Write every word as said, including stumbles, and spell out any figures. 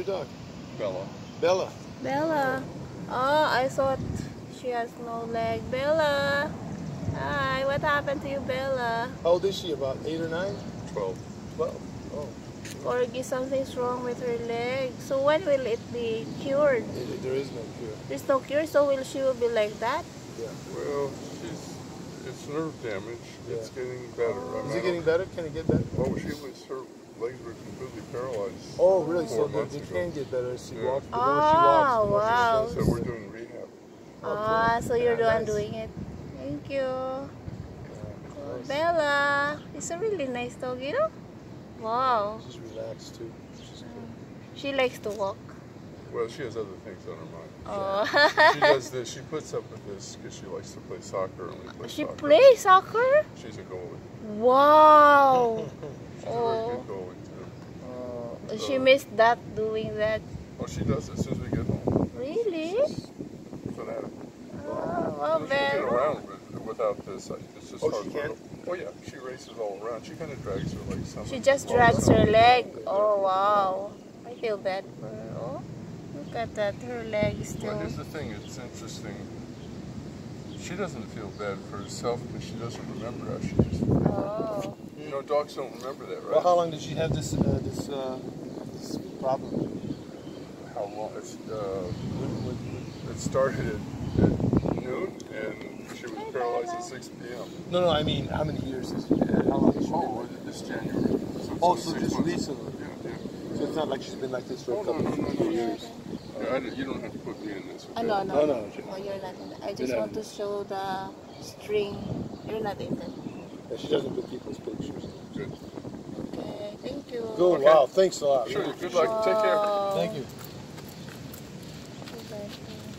Your dog? Bella. Bella. Bella. Oh, I thought she has no leg. Bella. Hi, what happened to you, Bella? How old is she? About eight or nine? Twelve. Twelve. Oh. Corgi, something's wrong with her leg. So when will it be cured? It, there is no cure. There's no cure, so will she will be like that? Yeah. Well, she's it's nerve damage. Yeah. It's getting better. Oh. Is it getting better? Can it get better? Oh, she was her legs were completely paralyzed. Oh, really? So it can get better as she yeah. walks. The more she walks, the more wow. she so we're doing rehab. Ah, okay. So you're yeah, nice. doing it. Thank you. Yeah, nice. Bella, it's a really nice dog, you know? Wow. She's relaxed too. She's mm. good. She likes to walk. Well, she has other things on her mind. Oh. So she does this. She puts up with this because she likes to play soccer. And we play she soccer. plays soccer? She's a goalie. Wow. She's oh. a really good goalie too. Oh. So, she missed that doing that. Well, she does it as soon as we get home. Really? She's fanatic. Oh, well, she can get around without this. It's just oh, hard she can? Oh yeah, she races all around. She kind of drags her leg. Like she just drags her leg. Oh wow, I feel bad for her. Oh, look at that, her leg is still. Well, here's the thing. It's interesting. She doesn't feel bad for herself, but she doesn't remember how she just. Oh. You know, dogs don't remember that, right? Well, how long did she have this uh, this uh, this problem? How long? It's, uh, it started at, at noon and. She was paralyzed at six P M No, no, I mean, how many years is it? Yeah. How long has she been? Oh, this January. So oh, so just recently. Yeah, yeah. So it's not like she's been like this for oh, a couple no, no, of no, no, years. Yeah, I, you don't have to put me in this. Okay? Oh, no, no, no, no. Oh, you're not in that. I just want to show the string. You're not in that. Yeah, she doesn't put people's pictures. Good. Okay, thank you. Good. Okay. Wow, thanks a lot. Sure, really good luck. Sure. Take care. Thank you. Okay.